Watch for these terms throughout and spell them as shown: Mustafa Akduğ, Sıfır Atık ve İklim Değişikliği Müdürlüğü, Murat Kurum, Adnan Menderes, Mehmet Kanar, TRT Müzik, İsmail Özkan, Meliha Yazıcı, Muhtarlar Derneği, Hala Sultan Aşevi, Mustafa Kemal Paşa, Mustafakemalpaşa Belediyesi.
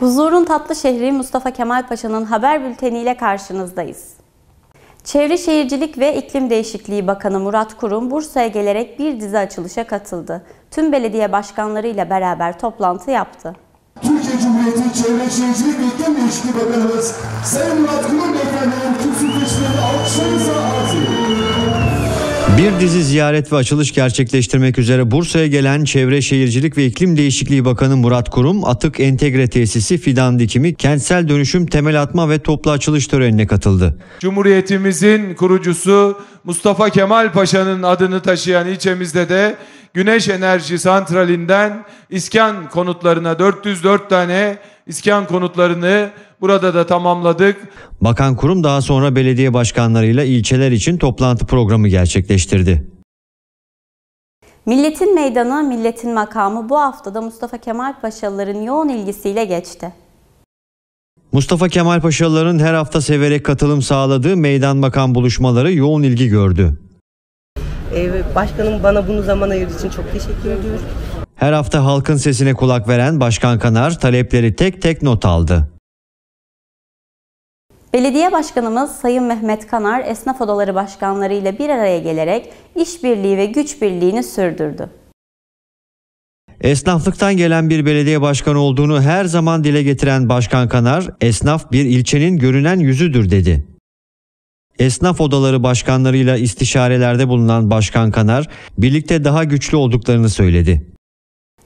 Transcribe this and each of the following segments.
Huzurun tatlı şehri Mustafa Kemal Paşa'nın haber bülteniyle karşınızdayız. Çevre Şehircilik ve İklim Değişikliği Bakanı Murat Kurum, Bursa'ya gelerek bir dizi açılışa katıldı. Tüm belediye başkanlarıyla beraber toplantı yaptı. Türkiye Cumhuriyeti Çevre Şehircilik ve İklim Değişikliği Bakanımız Sayın Murat Kurum Beyefendi'nin tüm süreçlerini alkışlarınıza hazır. Bir dizi ziyaret ve açılış gerçekleştirmek üzere Bursa'ya gelen Çevre Şehircilik ve İklim Değişikliği Bakanı Murat Kurum, Atık Entegre Tesisi fidan dikimi, kentsel dönüşüm, temel atma ve toplu açılış törenine katıldı. Cumhuriyetimizin kurucusu Mustafa Kemal Paşa'nın adını taşıyan ilçemizde de güneş enerji santralinden iskan konutlarına 404 tane iskan konutlarını burada da tamamladık. Bakan Kurum daha sonra belediye başkanlarıyla ilçeler için toplantı programı gerçekleştirdi. Milletin meydanı, milletin makamı bu haftada Mustafa Kemal Paşalıların yoğun ilgisiyle geçti. Mustafa Kemal Paşalıların her hafta severek katılım sağladığı meydan makam buluşmaları yoğun ilgi gördü. Başkanım bana bunu zaman ayırdığı için çok teşekkür ediyorum. Her hafta halkın sesine kulak veren Başkan Kanar talepleri tek tek not aldı. Belediye Başkanımız Sayın Mehmet Kanar, esnaf odaları başkanları ile bir araya gelerek işbirliği ve güç birliğini sürdürdü. Esnaflıktan gelen bir belediye başkanı olduğunu her zaman dile getiren Başkan Kanar, esnaf bir ilçenin görünen yüzüdür dedi. Esnaf odaları başkanlarıyla istişarelerde bulunan Başkan Kanar, birlikte daha güçlü olduklarını söyledi.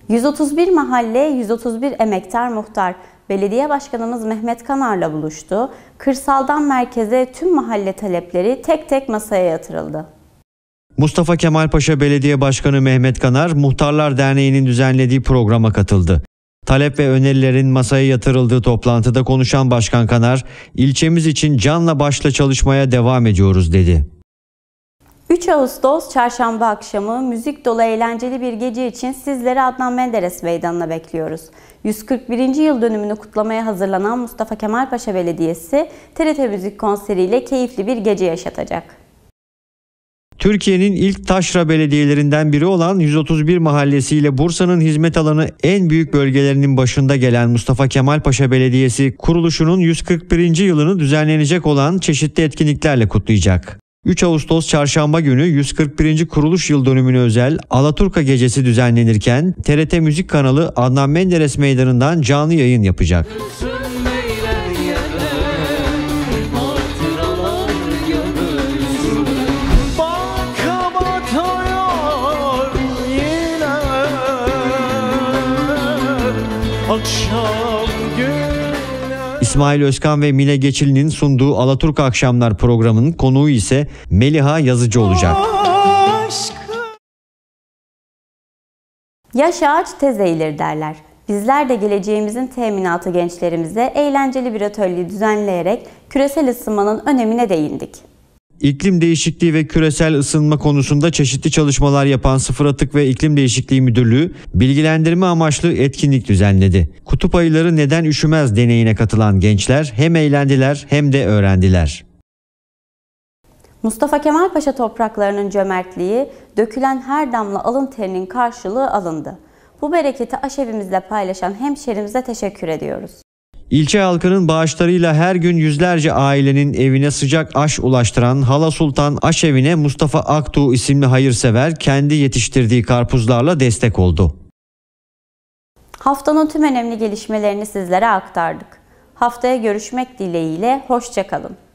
131 mahalle, 131 emektar muhtar, Belediye Başkanımız Mehmet Kanar'la buluştu. Kırsaldan merkeze tüm mahalle talepleri tek tek masaya yatırıldı. Mustafa Kemal Paşa Belediye Başkanı Mehmet Kanar, Muhtarlar Derneği'nin düzenlediği programa katıldı. Talep ve önerilerin masaya yatırıldığı toplantıda konuşan Başkan Kanar, "İlçemiz için canla başla çalışmaya devam ediyoruz." dedi. 3 Ağustos çarşamba akşamı müzik dolu eğlenceli bir gece için sizleri Adnan Menderes Meydanı'na bekliyoruz. 141. yıl dönümünü kutlamaya hazırlanan Mustafa Kemal Paşa Belediyesi TRT Müzik konseriyle keyifli bir gece yaşatacak. Türkiye'nin ilk taşra belediyelerinden biri olan 131 mahallesiyle Bursa'nın hizmet alanı en büyük bölgelerinin başında gelen Mustafa Kemal Paşa Belediyesi kuruluşunun 141. yılını düzenlenecek olan çeşitli etkinliklerle kutlayacak. 3 Ağustos çarşamba günü 141. kuruluş yıl dönümüne özel Alaturka gecesi düzenlenirken TRT Müzik kanalı Adnan Menderes Meydanı'ndan canlı yayın yapacak. İsmail Özkan ve Mine Geçil'in sunduğu Alaturka Akşamlar programının konuğu ise Meliha Yazıcı olacak. Yaş ağaç tez eğilir derler. Bizler de geleceğimizin teminatı gençlerimize eğlenceli bir atölye düzenleyerek küresel ısınmanın önemine değindik. İklim değişikliği ve küresel ısınma konusunda çeşitli çalışmalar yapan Sıfır Atık ve İklim Değişikliği Müdürlüğü bilgilendirme amaçlı etkinlik düzenledi. Kutup ayıları neden üşümez deneyine katılan gençler hem eğlendiler hem de öğrendiler. Mustafa Kemal Paşa topraklarının cömertliği, dökülen her damla alın terinin karşılığı alındı. Bu bereketi aşevimizle paylaşan hemşerimize teşekkür ediyoruz. İlçe halkının bağışlarıyla her gün yüzlerce ailenin evine sıcak aş ulaştıran Hala Sultan Aşevi'ne Mustafa Akduğ isimli hayırsever kendi yetiştirdiği karpuzlarla destek oldu. Haftanın tüm önemli gelişmelerini sizlere aktardık. Haftaya görüşmek dileğiyle hoşça kalın.